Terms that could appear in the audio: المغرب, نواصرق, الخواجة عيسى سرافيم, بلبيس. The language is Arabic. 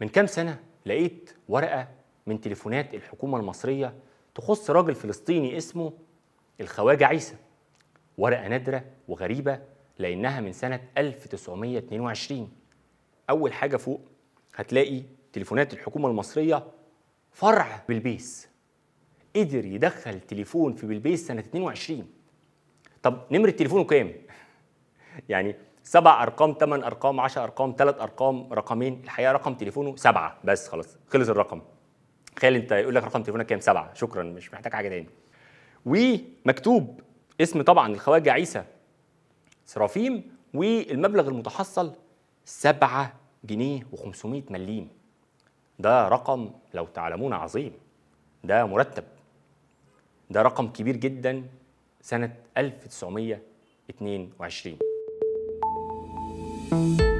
من كام سنة لقيت ورقة من تليفونات الحكومة المصرية تخص راجل فلسطيني اسمه الخواجة عيسى، ورقة نادرة وغريبة لأنها من سنة 1922. أول حاجة فوق هتلاقي تليفونات الحكومة المصرية فرع بلبيس، قدر يدخل تليفون في بلبيس سنة 22. طب نمرة تليفونه كام؟ يعني 7 أرقام 8 أرقام 10 أرقام 3 أرقام، رقمين. الحقيقة رقم تليفونه 7 بس، خلاص خلص الرقم. تخيل أنت يقول لك رقم تليفونك كام؟ 7، شكرا مش محتاج حاجة تاني. ومكتوب اسم طبعا الخواجة عيسى سرافيم، والمبلغ المتحصل 7 جنيه و500 مليم. ده رقم لو تعلمون عظيم، ده مرتب، ده رقم كبير جدا سنة 1922.